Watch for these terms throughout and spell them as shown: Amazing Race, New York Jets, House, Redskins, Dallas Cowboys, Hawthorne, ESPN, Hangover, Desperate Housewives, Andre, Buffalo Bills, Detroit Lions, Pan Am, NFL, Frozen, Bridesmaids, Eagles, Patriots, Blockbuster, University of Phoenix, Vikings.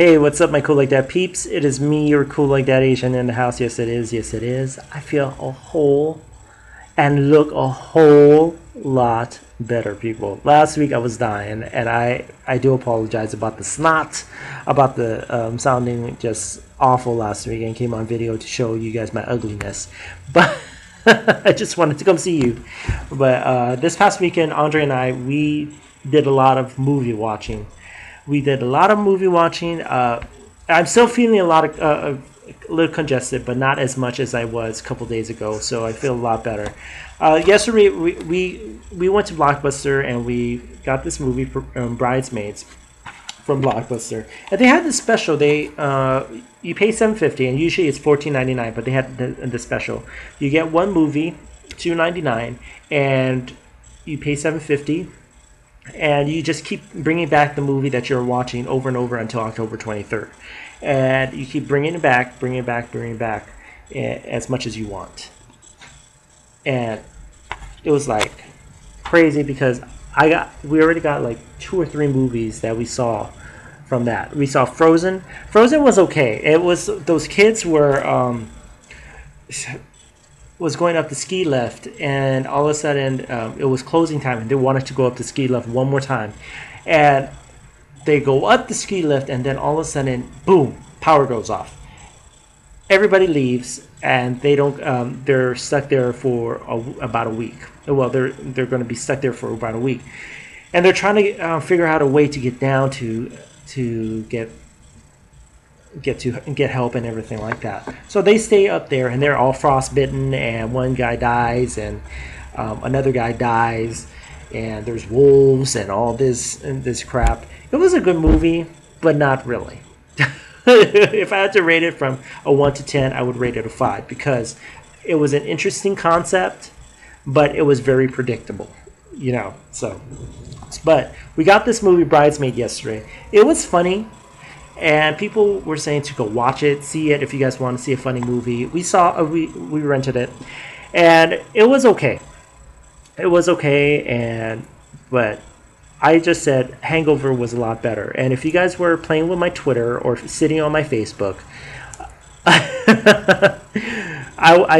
Hey, what's up, my cool like that peeps? It is me, your cool like that Asian in the house. Yes, it is. Yes, it is. I feel a whole and look a whole lot better, people. Last week I was dying, and I do apologize about the snot, about the sounding just awful last week, and came on video to show you guys my ugliness. But I just wanted to come see you. But this past weekend, Andre and I, we did a lot of movie watching. We did a lot of movie watching. I'm still feeling a little congested, but not as much as I was a couple days ago. So I feel a lot better. Yesterday we went to Blockbuster and we got this movie Bridesmaids from Blockbuster, and they had this special. They you pay $7.50, and usually it's $14.99, but they had the special. You get one movie, $2.99, and you pay $7.50. And you just keep bringing back the movie that you're watching over and over until October 23rd. And you keep bringing it back as much as you want. And it was like crazy because we already got like 2 or 3 movies that we saw from that. We saw Frozen. Frozen was okay. It was those kids were was going up the ski lift, and all of a sudden it was closing time, and they wanted to go up the ski lift one more time, and they go up the ski lift, and then all of a sudden, boom, power goes off. Everybody leaves, and they don't. They're stuck there for about a week. Well, they're going to be stuck there for about a week, and they're trying to figure out a way to get down to get help and everything like that. So they stay up there, and they're all frostbitten, and one guy dies, and another guy dies, and there's wolves and all this and this crap. It was a good movie, but not really. If I had to rate it from a 1 to 10, I would rate it a 5, because it was an interesting concept, but it was very predictable, you know. So, but we got this movie Bridesmaid yesterday. It was funny. And people were saying to go watch it, see it if you guys want to see a funny movie. We saw, we rented it, and it was okay. It was okay, but I just said Hangover was a lot better. And if you guys were playing with my Twitter or sitting on my Facebook, I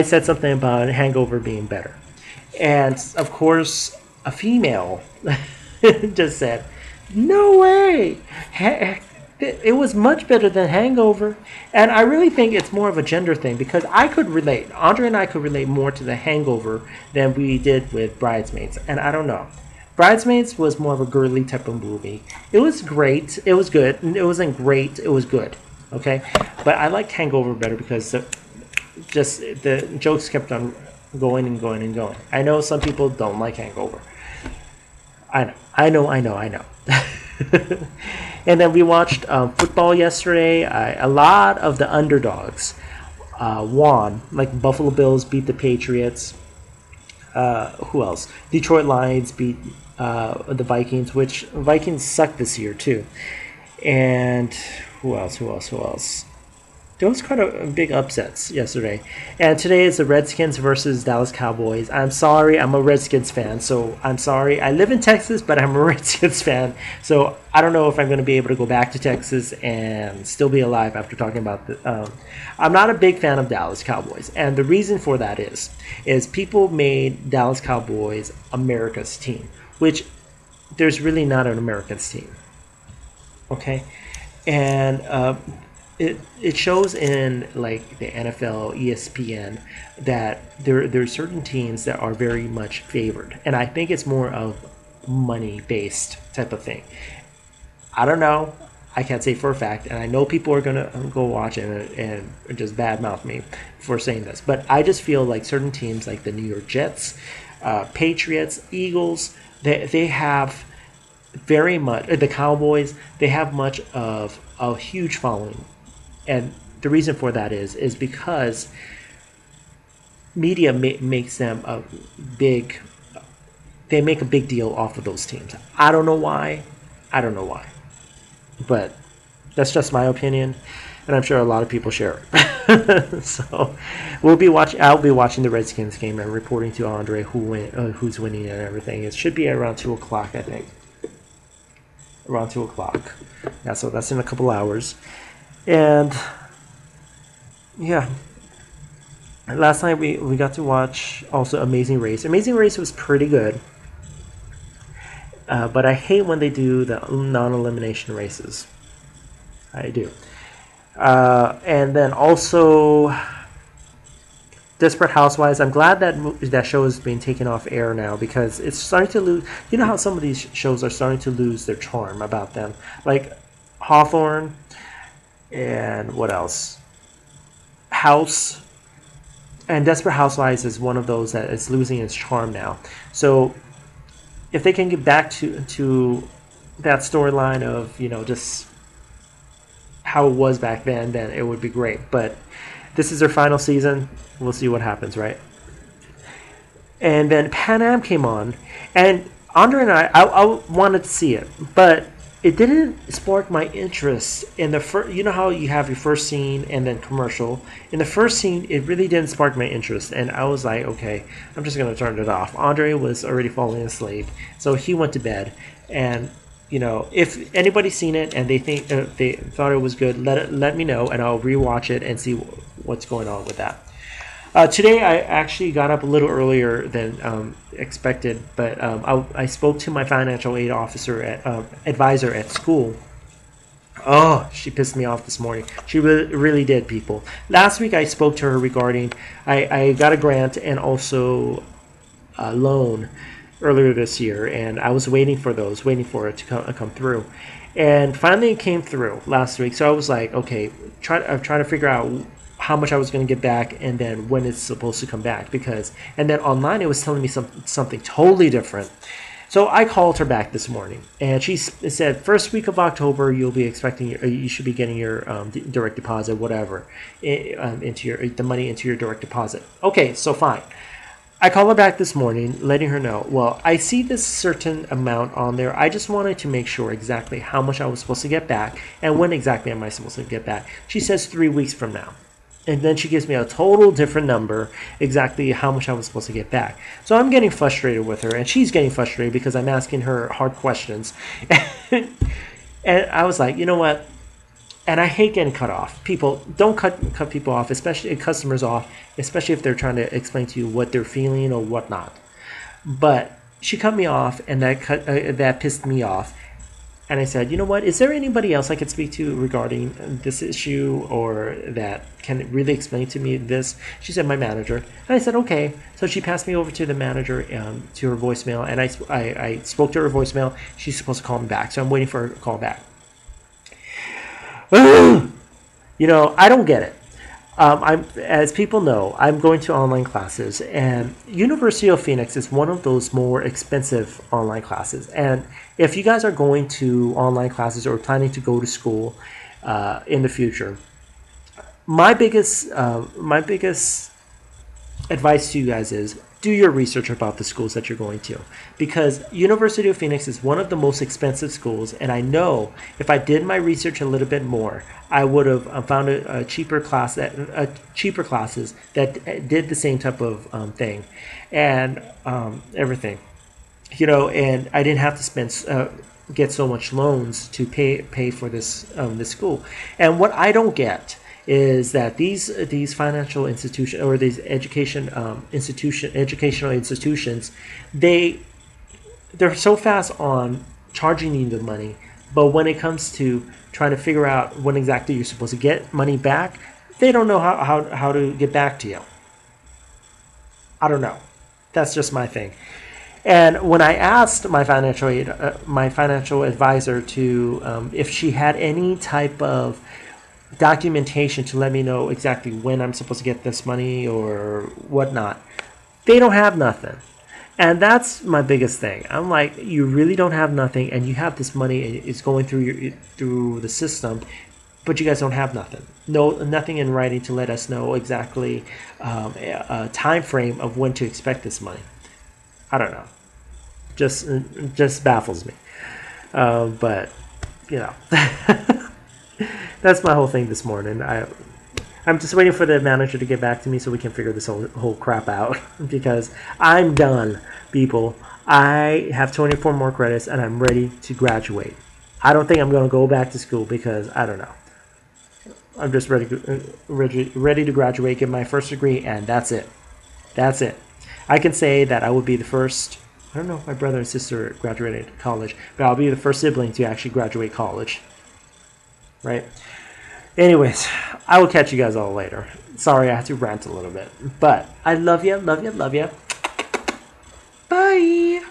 said something about Hangover being better. And of course, a female just said, "No way! It was much better than Hangover." And I really think it's more of a gender thing, because I could relate. Andre and I could relate more to the Hangover than we did with Bridesmaids. And I don't know. Bridesmaids was more of a girly type of movie. It was great. It was good. It wasn't great. It was good. Okay? But I liked Hangover better because just the jokes kept on going and going and going. I know some people don't like Hangover. I know. And then we watched football yesterday. A lot of the underdogs won. Like Buffalo Bills beat the Patriots. Who else? Detroit Lions beat the Vikings, which Vikings suck this year too. And who else? There was quite a big upsets yesterday. And today is the Redskins versus Dallas Cowboys. I'm sorry, I'm a Redskins fan, so I'm sorry. I live in Texas, but I'm a Redskins fan. So I don't know if I'm going to be able to go back to Texas and still be alive after talking about the... I'm not a big fan of Dallas Cowboys. And the reason for that is people made Dallas Cowboys America's team, which there's really not an America's team. Okay? And... It shows in like the NFL, ESPN, that there are certain teams that are very much favored, and I think it's more of money-based type of thing. I don't know. I can't say for a fact, and I know people are gonna go watch it and just badmouth me for saying this, but I just feel like certain teams, like the New York Jets, Patriots, Eagles, they have very much, the Cowboys, they have much of a huge following. And the reason for that is because media makes them they make a big deal off of those teams. I don't know why. But that's just my opinion, and I'm sure a lot of people share it. So I'll be watching the Redskins game and reporting to Andre who's winning and everything. It should be around 2 o'clock, I think. around 2 o'clock. Yeah, so that's in a couple hours. And yeah, last night we got to watch also Amazing Race. Amazing Race was pretty good. But I hate when they do the non-elimination races. I do. And then also Desperate Housewives. I'm glad that show is being taken off air now, because it's starting to lose. You know how some of these shows are starting to lose their charm about them, like Hawthorne and what else? House. And Desperate Housewives is one of those that is losing its charm now. So if they can get back to that storyline of, you know, just how it was back then it would be great. But this is their final season. We'll see what happens, right? And then Pan Am came on, and Andre and I wanted to see it, but it didn't spark my interest in the first. You know how you have your first scene and then commercial. In the first scene, it really didn't spark my interest, and I was like, okay, I'm just gonna turn it off. Andre was already falling asleep, so he went to bed. And you know, if anybody's seen it and they thought it was good, let me know, and I'll rewatch it and see what's going on with that. Today, I actually got up a little earlier than expected, but I spoke to my financial aid advisor at school. Oh, she pissed me off this morning. She really did, people. Last week, I spoke to her regarding I got a grant and also a loan earlier this year, and I was waiting for it to come through. And finally, it came through last week, so I was like, okay, I'm trying to figure out how much I was going to get back, and then when it's supposed to come back. And then online it was telling me something totally different. So I called her back this morning, and she said, first week of October you'll be you should be getting your direct deposit, whatever, the money into your direct deposit. Okay, so fine. I call her back this morning, letting her know, well, I see this certain amount on there. I just wanted to make sure exactly how much I was supposed to get back, and when exactly am I supposed to get back. She says 3 weeks from now. And then she gives me a total different number, exactly how much I was supposed to get back. So I'm getting frustrated with her, and she's getting frustrated because I'm asking her hard questions. And I was like, you know what? And I hate getting cut off. People, don't cut people off, especially customers off, especially if they're trying to explain to you what they're feeling or whatnot. But she cut me off, and that pissed me off. And I said, you know what, is there anybody else I could speak to regarding this issue, or that can really explain to me this? She said, my manager. And I said, okay. So she passed me over to the manager, to her voicemail, and I spoke to her voicemail. She's supposed to call me back, so I'm waiting for her to call back. You know, I don't get it. As people know, I'm going to online classes, and University of Phoenix is one of those more expensive online classes. And if you guys are going to online classes or planning to go to school in the future, my biggest advice to you guys is do your research about the schools that you're going to, because University of Phoenix is one of the most expensive schools, and I know if I did my research a little bit more, I would have found a cheaper class cheaper classes that did the same type of thing and everything, you know, and I didn't have to get so much loans to pay for this school. And what I don't get is that these financial institutions, or these educational institutions, they're so fast on charging you the money, but when it comes to trying to figure out when exactly you're supposed to get money back, they don't know how to get back to you. I don't know. That's just my thing. And when I asked my financial advisor to if she had any type of documentation to let me know exactly when I'm supposed to get this money or whatnot, they don't have nothing. And that's my biggest thing. I'm like, you really don't have nothing, and you have this money, and it's going through the system, but you guys don't have nothing. Nothing in writing to let us know exactly a time frame of when to expect this money. I don't know. Just baffles me. But you know. That's my whole thing this morning. I'm just waiting for the manager to get back to me so we can figure this whole crap out, because I'm done, people. I have 24 more credits, and I'm ready to graduate. I don't think I'm going to go back to school because I don't know. I'm just ready to graduate, get my first degree, and that's it. That's it. I can say that I would be the first. I don't know if my brother and sister graduated college, but I'll be the first sibling to actually graduate college. Right? Anyways, I will catch you guys all later. Sorry, I had to rant a little bit. But I love you, love you, love you. Bye.